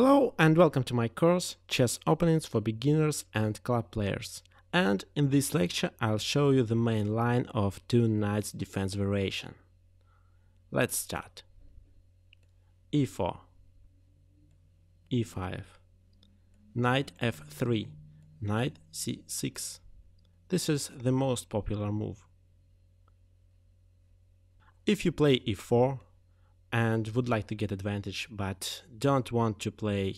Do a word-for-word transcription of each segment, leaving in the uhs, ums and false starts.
Hello and welcome to my course Chess Openings for Beginners and Club Players, and in this lecture I'll show you the main line of two Knights Defense variation. Let's start. e four, e five, Knight f three, Knight c six. This is the most popular move. If you play e four, and would like to get advantage, but don't want to play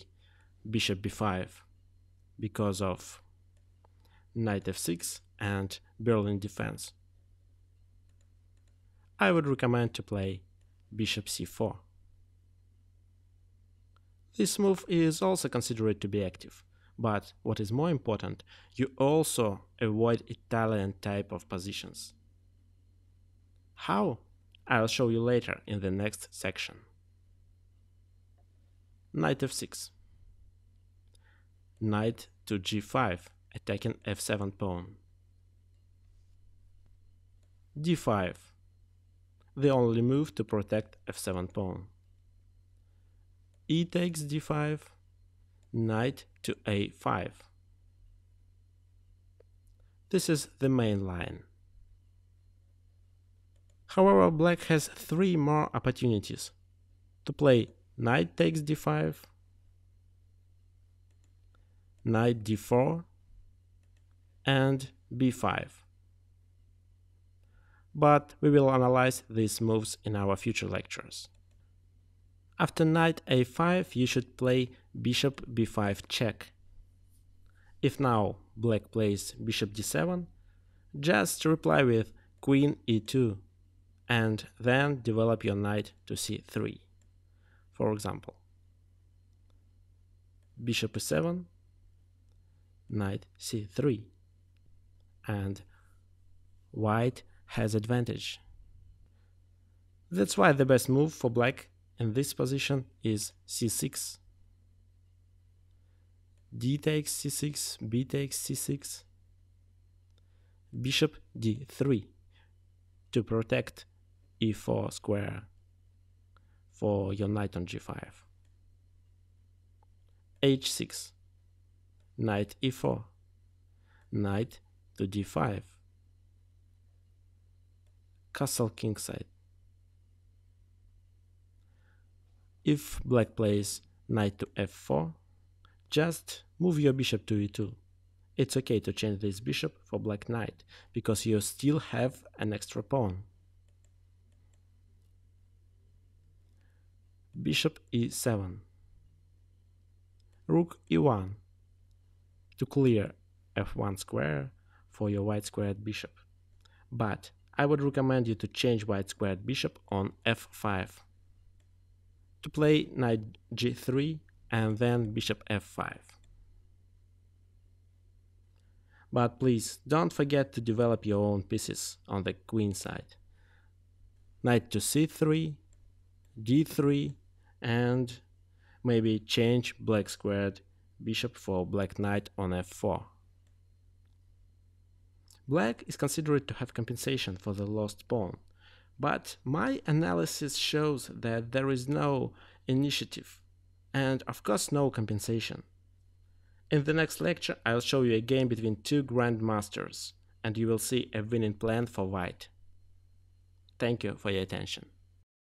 bishop b five because of knight f six and Berlin defense, I would recommend to play bishop c four. This move is also considered to be active, but what is more important, you also avoid Italian type of positions. How? I'll show you later in the next section. Knight f six, Knight to g five, attacking f seven pawn. d five, the only move to protect f seven pawn. E takes d five, Knight to a five. This is the main line. However, black has three more opportunities to play knight takes d five, knight d four, and b five. But we will analyze these moves in our future lectures. After knight a five, you should play bishop b five check. If now black plays bishop d seven, just reply with queen e two. And then develop your knight to c three. For example, bishop e seven, knight c three, and white has advantage. That's why the best move for black in this position is c six. D takes c six, b takes c six, bishop d three to protect e four square for your knight on g five. h six, knight e four, knight to d five, castle kingside. If black plays knight to f four, just move your bishop to e two. It's okay to change this bishop for black knight, because you still have an extra pawn. Bishop e seven, rook e one to clear f one square for your white squared bishop, but I would recommend you to change white squared bishop on f five to play knight g three and then bishop f five. But please don't forget to develop your own pieces on the queen side. Knight to c three, d three, and maybe change black squared bishop for black knight on f four. Black is considered to have compensation for the lost pawn, but my analysis shows that there is no initiative and of course no compensation. In the next lecture I'll show you a game between two grandmasters, and you will see a winning plan for white. Thank you for your attention.